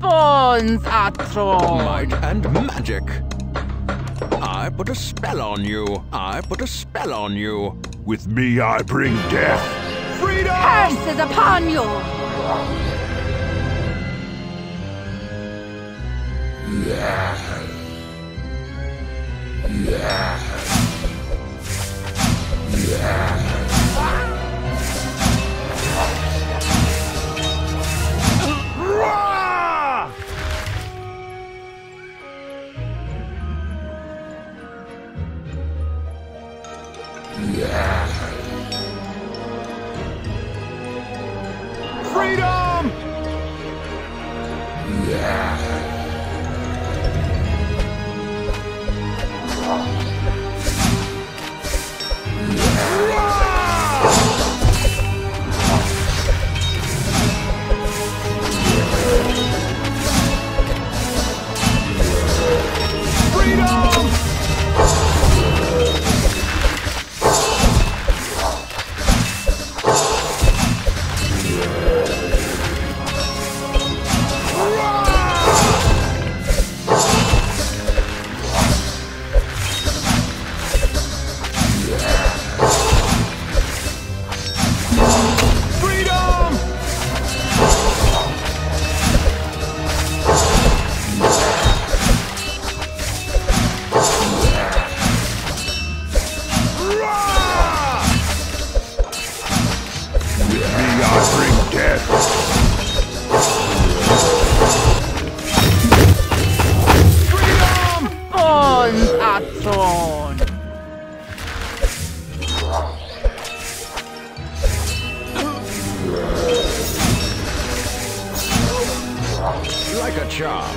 bones are drawn. Might and magic. I put a spell on you. I put a spell on you. With me, I bring death. Freedom! Curses upon you! Yeah. Yeah. Yeah. Freedom! Yeah. Like a charm.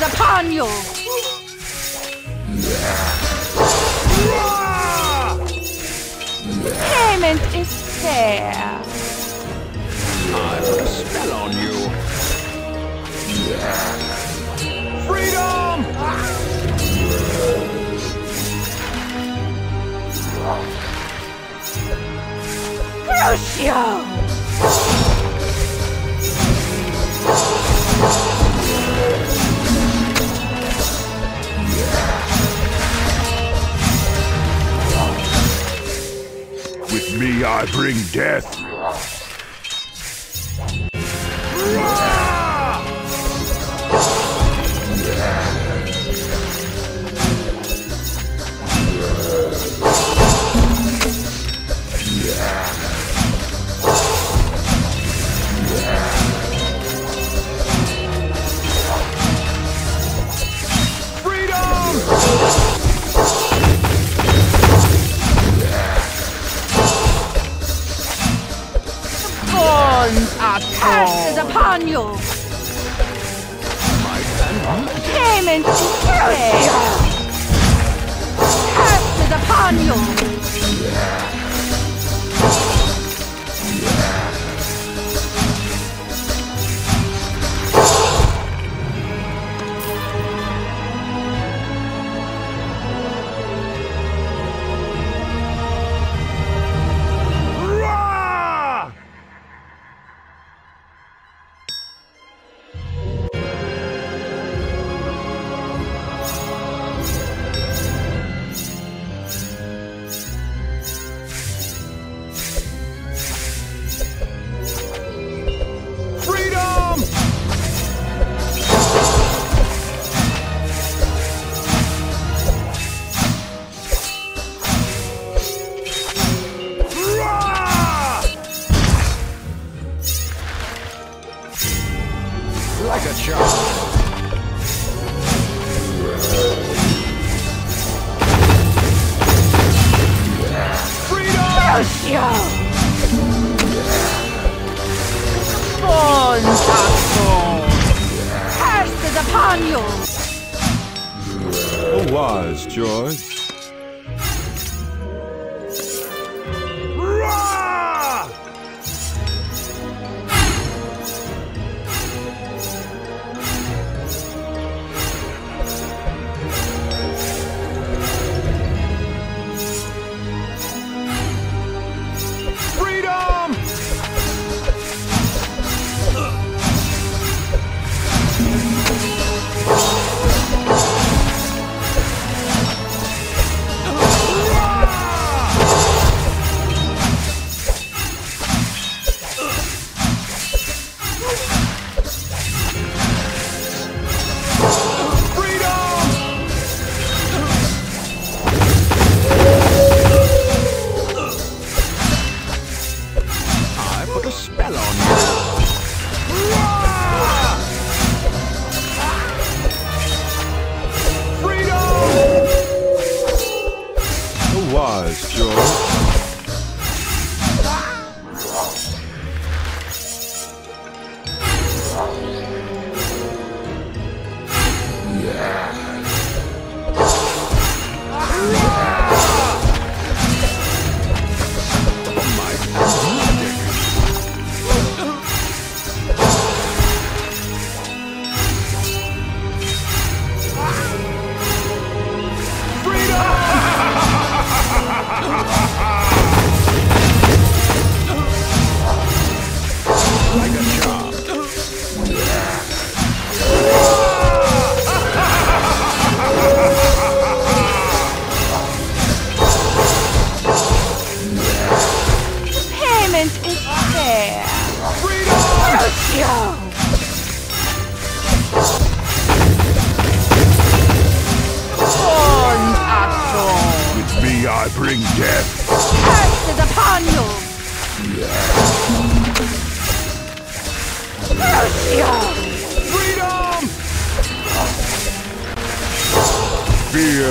Upon you. Payment is fair. I put a spell on you. Freedom! Crucio! Me, I bring death. Freedom! Curses upon you! Payment to fury! Curses upon you! Curses upon you! Oh, wise, George.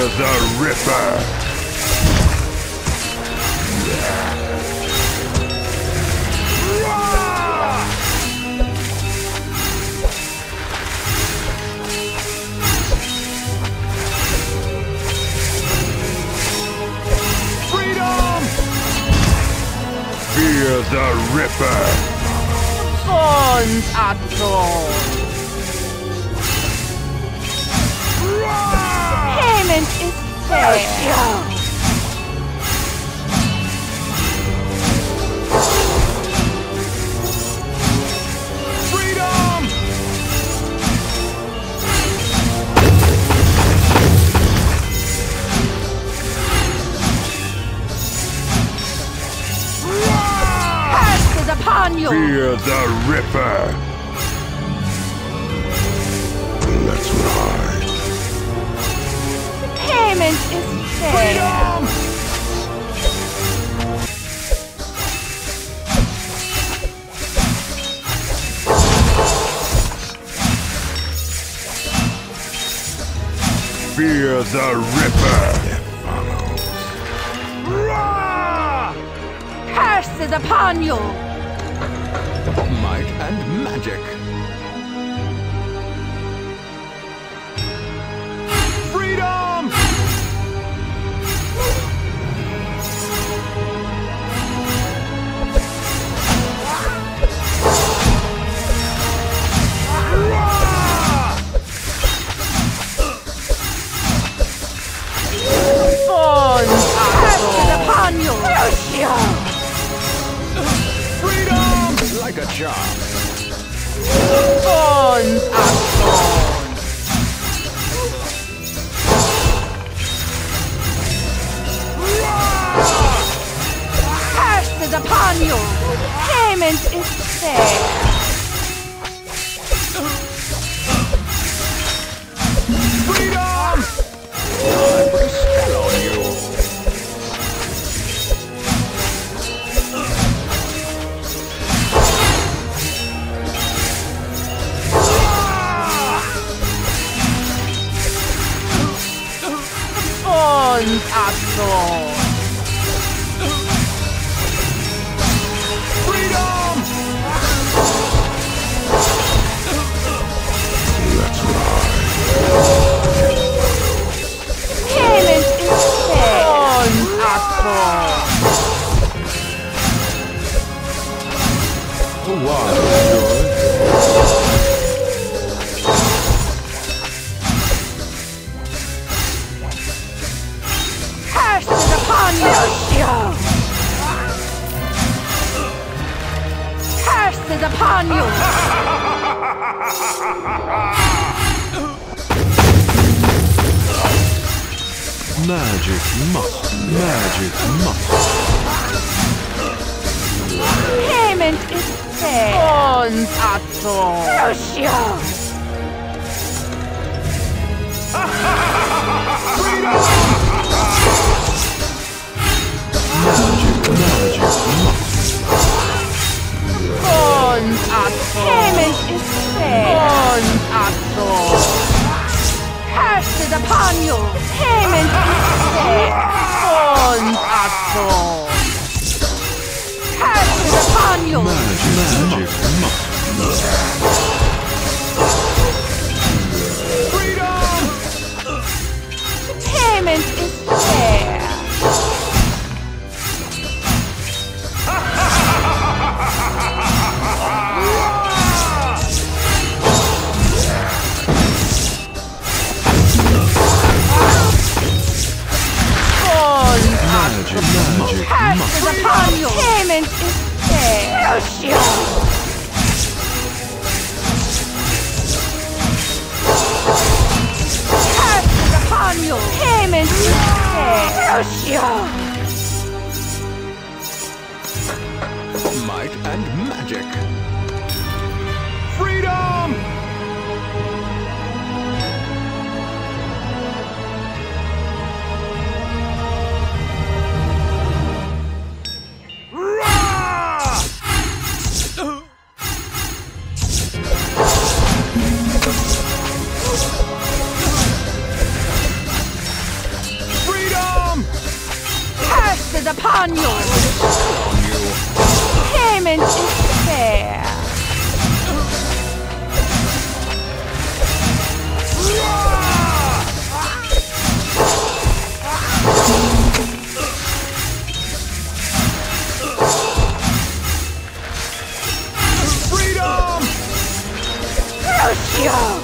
Fear the Ripper! That follows. Rah! Curses upon you! Might and magic! Freedom! Freedom! Like a charm. Bonds are torn. Curses upon you! Payment is fair. Freedom! I put a spell on you. Bonds are torn. gospel. Oh, wow. Curses upon you! Magic must, magic must. Payment is paid. Bonds are torn. Crucial. Magic, magic must. Payment is fair. Bonds are torn. Curses upon you. Payment is fair. Bonds are torn. Curses upon you. Magic, magic. Freedom. Payment is fair. Payment is fair. Crucial. Curses upon you. Payment is fair. Crucial. Might and magic. Freedom. Upon you. Payment is fair. Freedom. Crucial.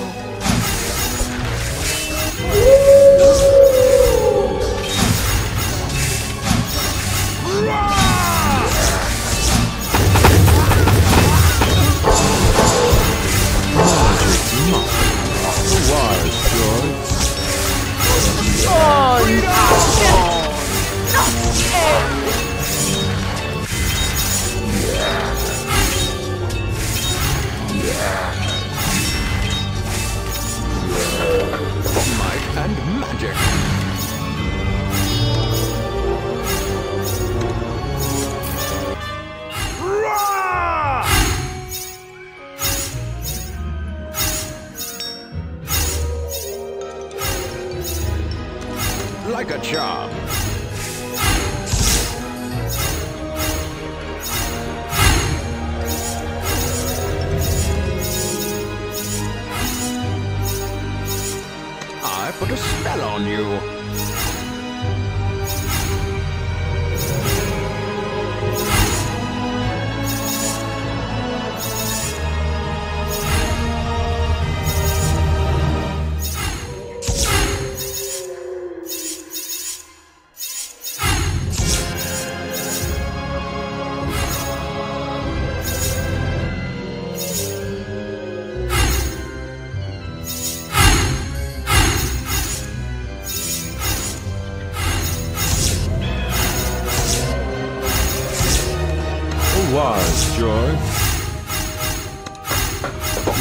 Like a charm. I put a spell on you. Wise, joy.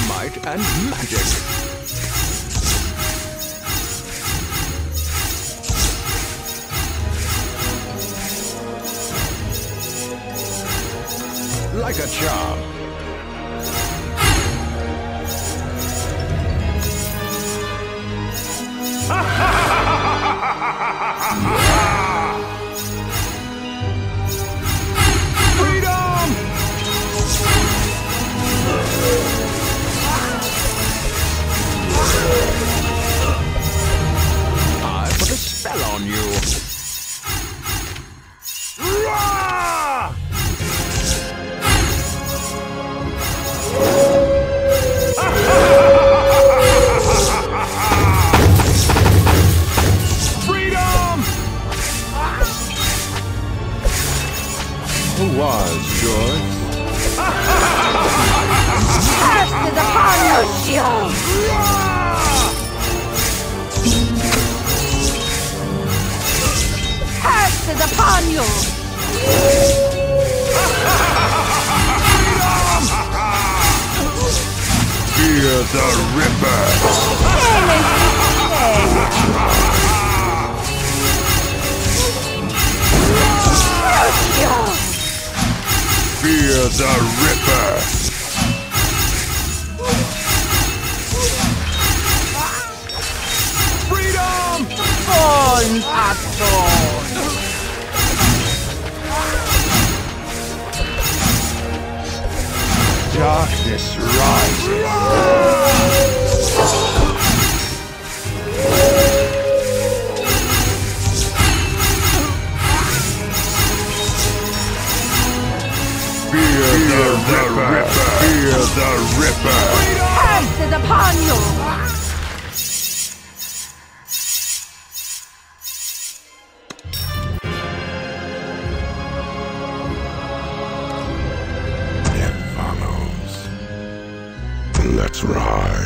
Might and magic. Like a charm. I put a spell on you. never was, George. Curse is upon you, shield! Curse is upon you! Fear the Ripper! Fear the Ripper! Freedom! Born actor! Darkness rises! Fear the Ripper! Curse is upon you! It follows. Let's ride.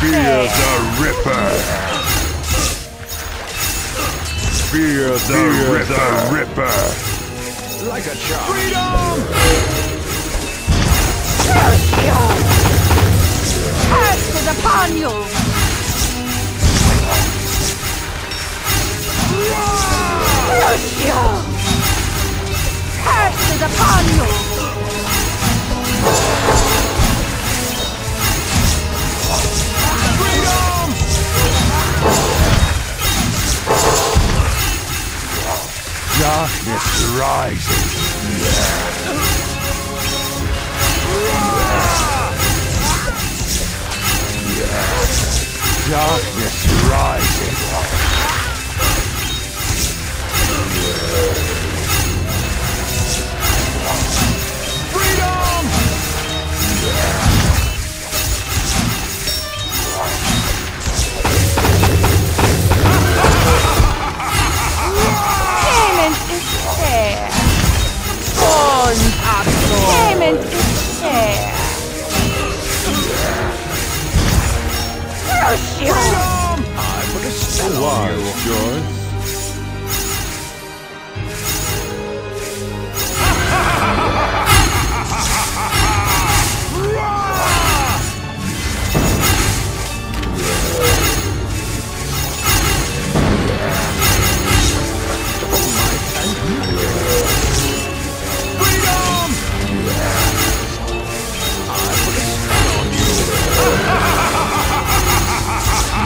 Fear the Ripper! Fear the Ripper! Like a child! Freedom! Curse you! Curse is upon you! Curse you! Curse is upon you! Darkness rises. Darkness rises. Freedom! Darkness rises.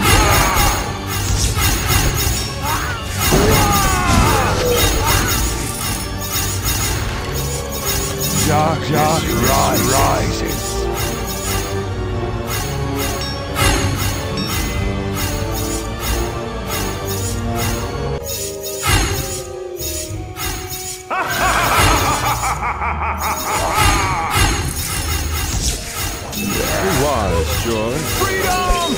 Who was, George? Freedom!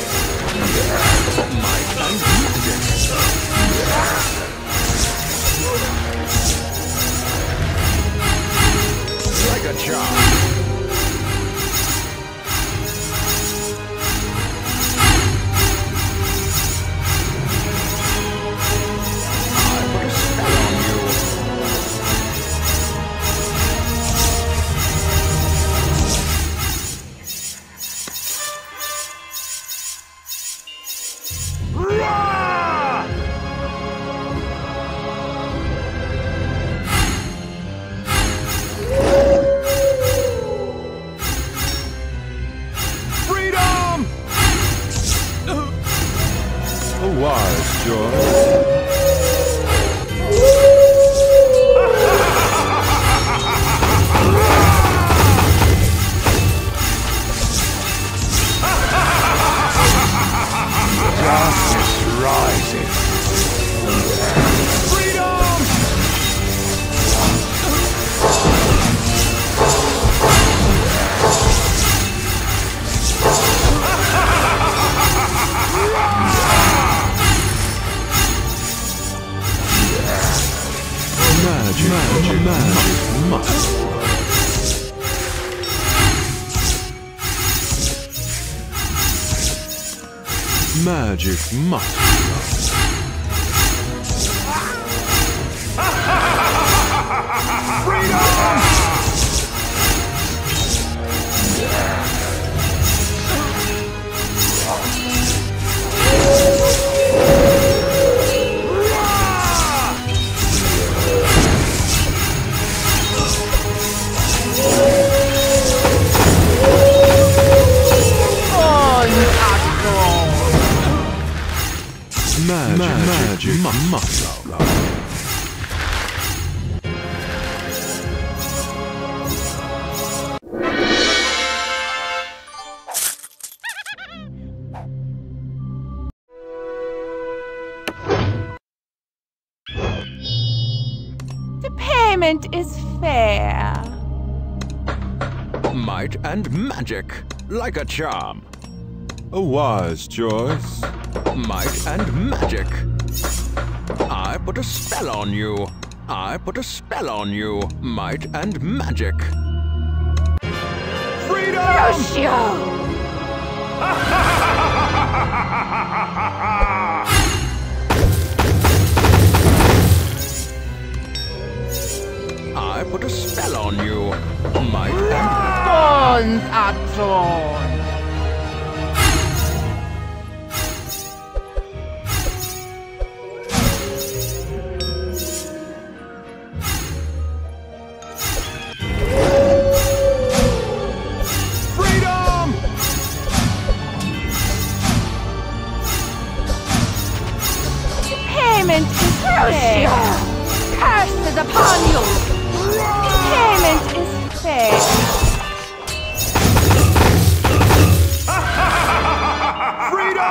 Like a child. Magic. Magic Mutt. The payment is fair. Might and magic, like a charm. A wise choice. Might and magic. I put a spell on you. I put a spell on you. Might and magic. Freedom! Yoshio! I put a spell on you. Might and magic. Curses upon you! The payment is fair. Freedom!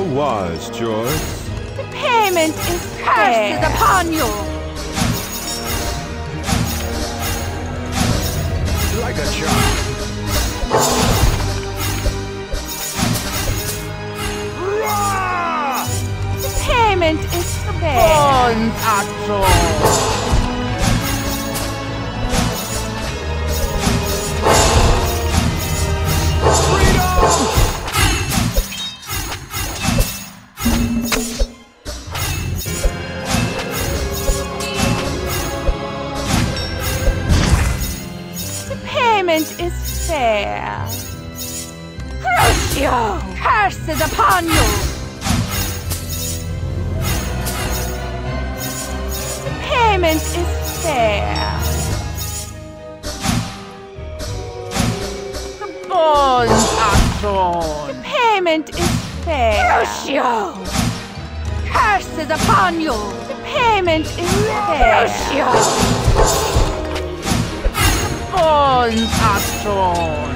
A wise choice. The payment is fair. Curses upon you! Like a child. Payment is fair. The payment is fair. Curses upon you. Payment is fair. The bonds are torn. The payment is fair. Lucio! Curses upon you! The payment is fair. Lucio! The bonds are torn.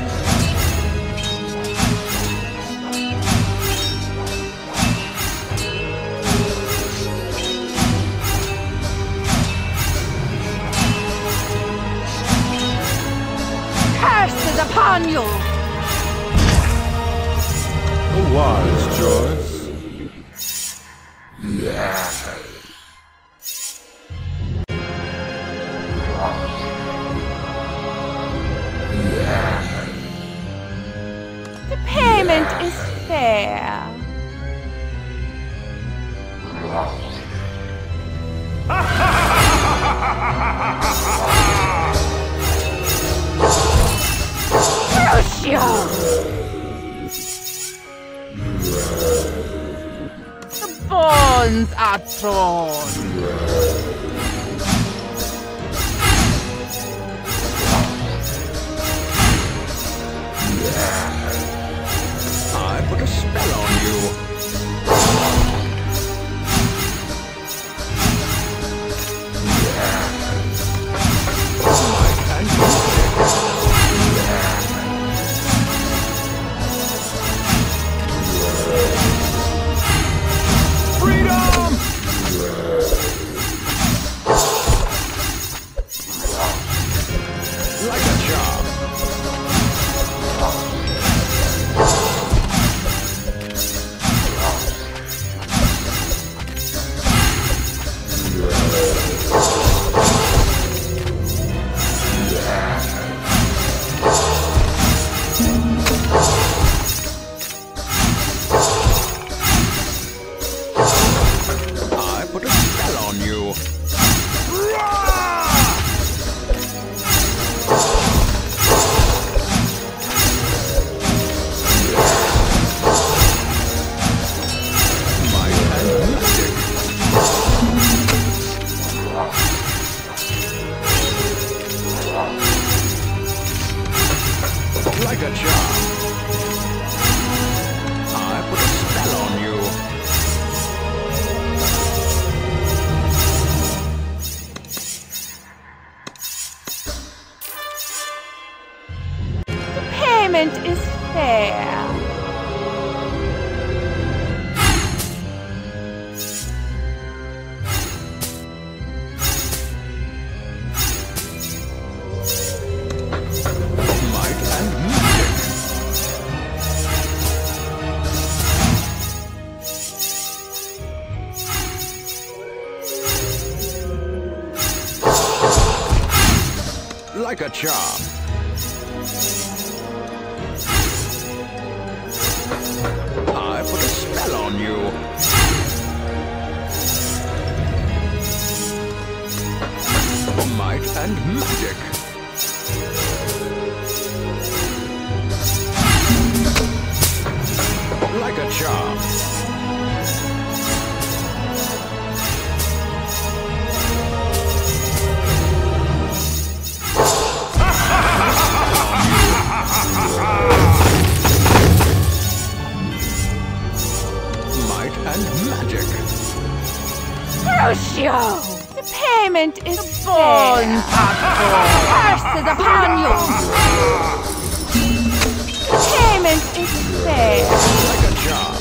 Upon you. A wise choice. The payment is fair. The bonds are torn. I put a spell on you. like a charm. I put a spell on you. Might and magic. Like a charm. Might and magic. Crucio! The payment is born. Curse is upon you. The payment is fair. Like a job.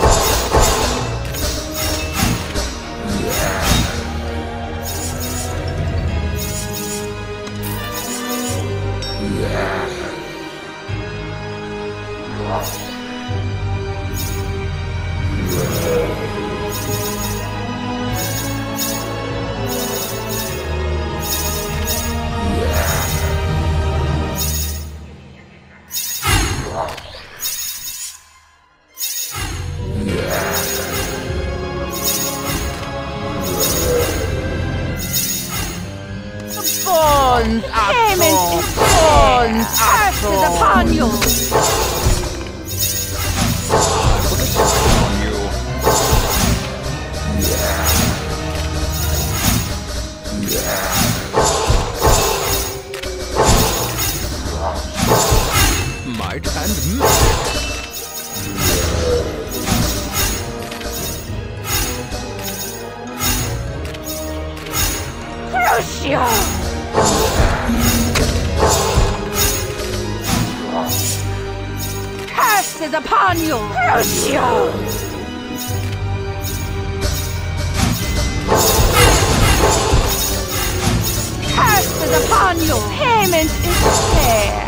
Curse is upon you! I put a spell on you. Might and magic. Crucio! Is upon you, Crucio! Curse is upon you. Payment is fair.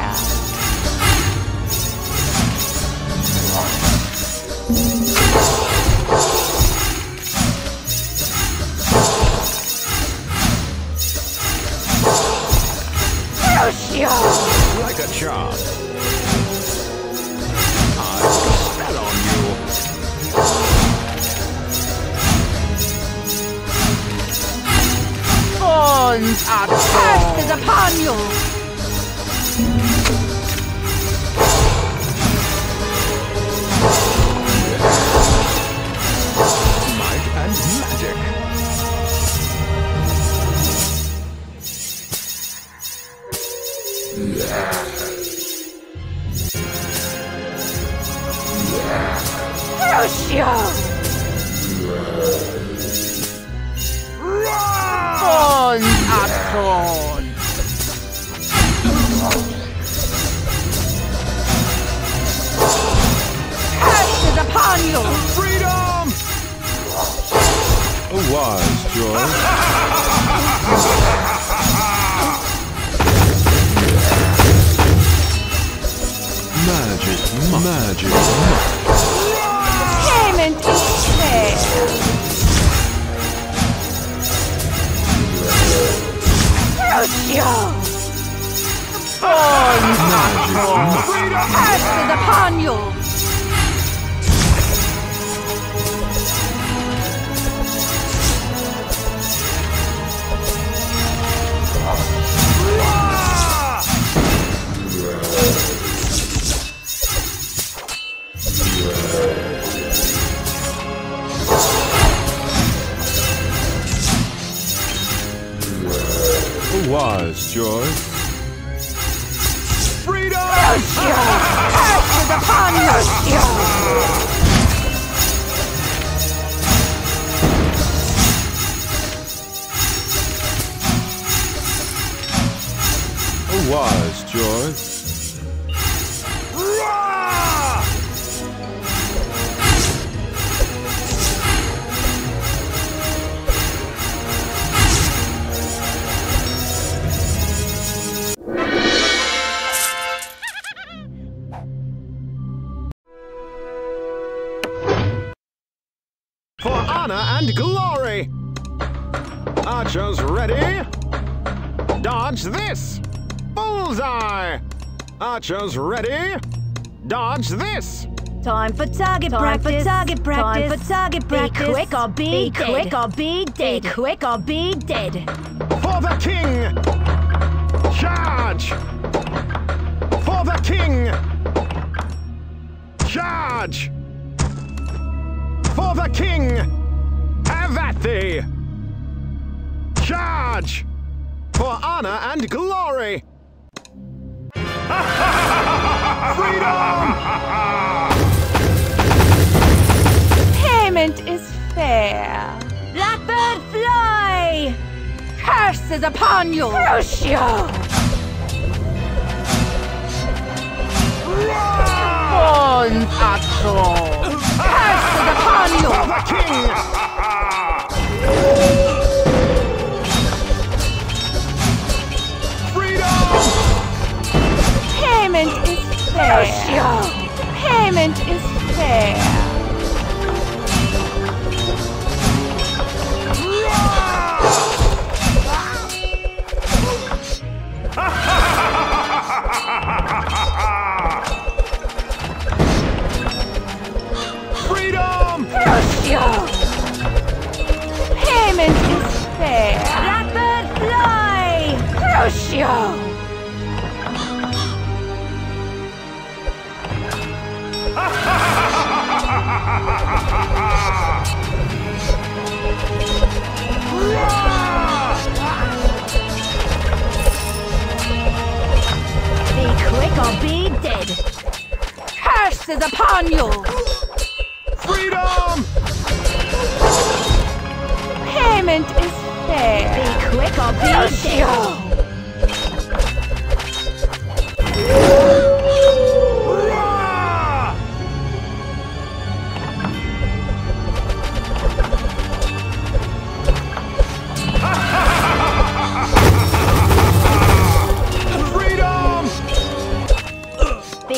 Crucio! Like a charm. Curse is upon you! Might and magic! Crucio! Upon. Curse is upon you! Freedom! A wise choice. Magic, magic, magic. Payment is paid. Crucio! Born upon! Curse is upon you! Wise choice. Freedom! Crucio! Curse is upon you! A wise choice. And glory! Archers ready! Dodge this! Bullseye! Archers ready! Dodge this! Time for target practice. Time for target practice. Time for target practice. Be quick or be dead. Be quick or be dead. Be quick or be dead. For the king! Charge! For the king! Charge! For the king! Have at thee! Charge! For honor and glory! Freedom! Payment is fair. Blackbird, fly! Curses upon you! Crucio! Bon patrol! Curses upon you! For the king! Freedom! Payment is fair. Payment is fair. Freedom! Crucio! Payment is fair. Blackbird, fly! Crucio! Be quick or be dead. Curses upon you. Freedom. Payment is fair. Be quick or be dead. Be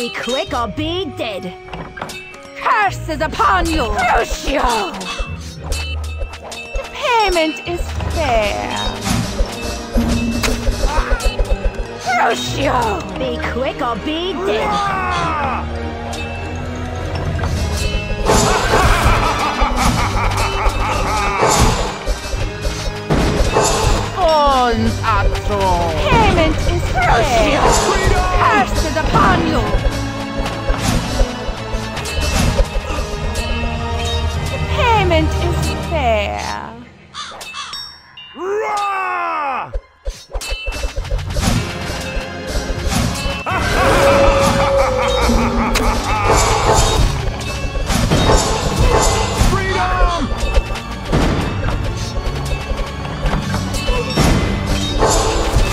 quick or be dead. Curses upon you! Crucio! The payment is fair. Crucio! Be quick or be dead. On patrol! Payment is fair. Curses upon you! Payment is fair. Roar! Freedom!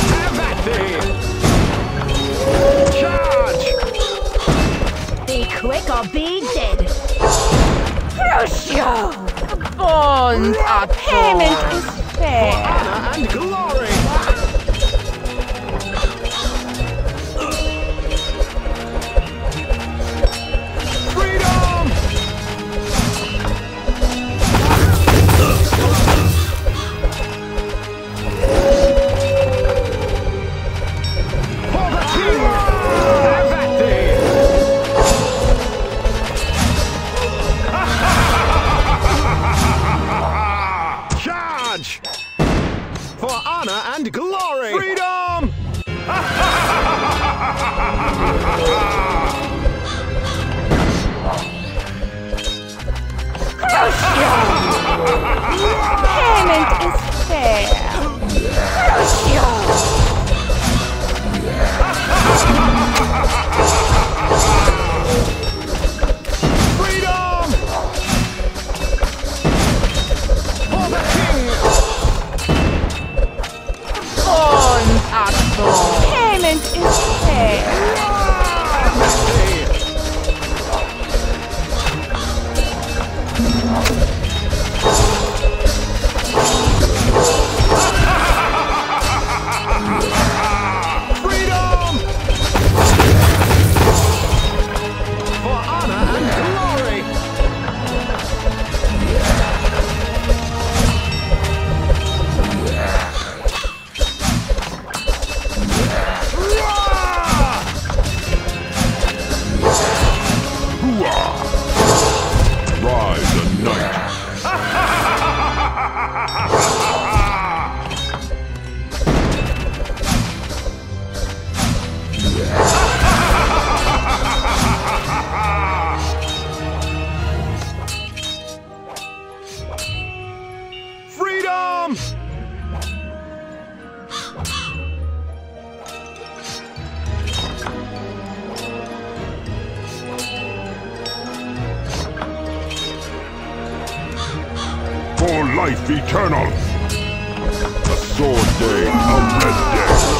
Have at thee! Charge! Be quick or be dead. Crucio! Bonds are payment is fair. For honor and glory. Freedom. For the king. Have at thee. For honor and glory! Freedom! Crucio! Payment is fair! Crucio! Freedom! For the king! Payment is fair. For life eternal, a sword day, a blessed day.